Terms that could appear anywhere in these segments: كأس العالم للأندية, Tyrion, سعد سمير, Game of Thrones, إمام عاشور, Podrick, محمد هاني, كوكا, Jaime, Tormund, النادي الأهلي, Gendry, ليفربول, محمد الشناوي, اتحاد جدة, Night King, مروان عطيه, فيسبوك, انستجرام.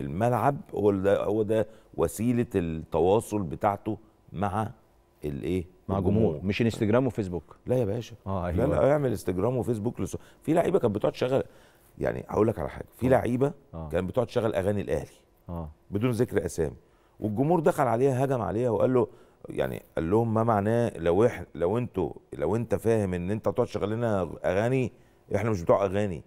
الملعب هو ده وسيله التواصل بتاعته مع الايه؟ مع جمهور، مش انستجرام وفيسبوك. لا يا باشا، أيوة. لا اعمل انستجرام وفيسبوك في لعيبه كانت بتقعد تشغل، يعني هقول لك على حاجه، في لعيبه كانت بتقعد تشغل اغاني الاهلي بدون ذكر اسامي، والجمهور دخل عليها هجم عليها وقال له، يعني قال لهم ما معناه لو انت فاهم ان انت تقعد تشغل لنا اغاني، احنا مش بتوع اغاني،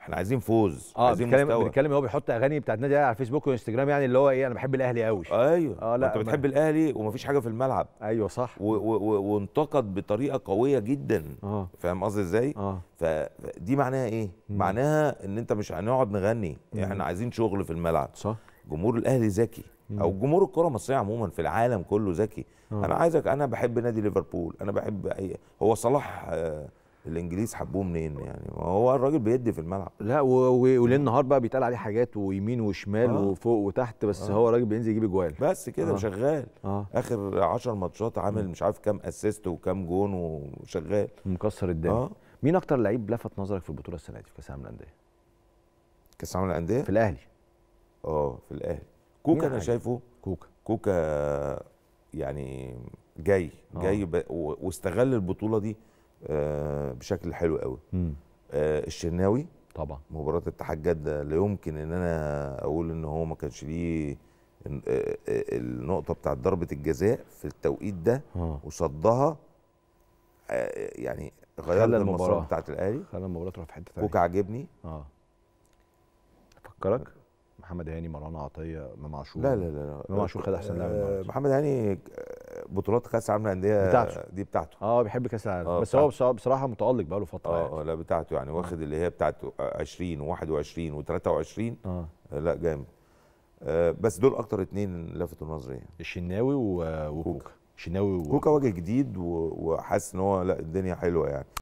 احنا عايزين فوز، عايزين مستوى. بيتكلم هو بيحط اغاني بتاعت النادي على فيسبوك وانستجرام، يعني اللي هو ايه، انا بحب الاهلي قوي. ايوه لا انت بتحب الاهلي ومفيش حاجه في الملعب. ايوه صح. وانتقد بطريقه قويه جدا. فاهم قصدي ازاي؟ فدي معناها ايه؟ معناها ان انت مش هنقعد نغني، احنا عايزين شغل في الملعب. صح. جمهور الاهلي ذكي، او جمهور الكره المصريه عموما في العالم كله ذكي. انا عايزك، انا بحب نادي ليفربول، انا بحب هو صلاح الانجليز حبوه منين يعني؟ هو الراجل بيدي في الملعب. لا وليل نهار بقى بيتقال عليه حاجات ويمين وشمال وفوق وتحت، بس هو راجل بينزل يجيب اجوال بس كده وشغال. اخر 10 ماتشات عامل مش عارف كام اسيست وكام جون وشغال مكسر الدنيا. مين اكتر لعيب لفت نظرك في البطوله السنه دي في كاس العالم للانديه؟ كاس العالم للانديه في الاهلي. في الاهلي كوكا. انا شايفه كوكا يعني جاي واستغل البطوله دي بشكل حلو قوي. الشناوي طبعا مباراه اتحاد جده لا يمكن ان انا اقول ان هو ما كانش ليه النقطه بتاعت ضربه الجزاء في التوقيت ده وصدها، يعني غير المسار بتاعت الاهلي، خلى المباراه تروح في حته ثانيه. كوكا عجبني. فكرك محمد هاني، مروان عطيه، امام عاشور. لا امام عاشور خد احسن لاعب. محمد هاني بطولات كاس العالم للانديه دي بتاعته. بيحب كاس العالم. بس هو بصراحه متالق بقاله فتره. يعني. لا بتاعته يعني، واخد اللي هي بتاعته 20 و21 و23. لا جامد. بس دول اكتر اتنين لفتوا نظري يعني. الشناوي وكوكا. كوكا وجه جديد وحاسس ان هو لا الدنيا حلوه يعني.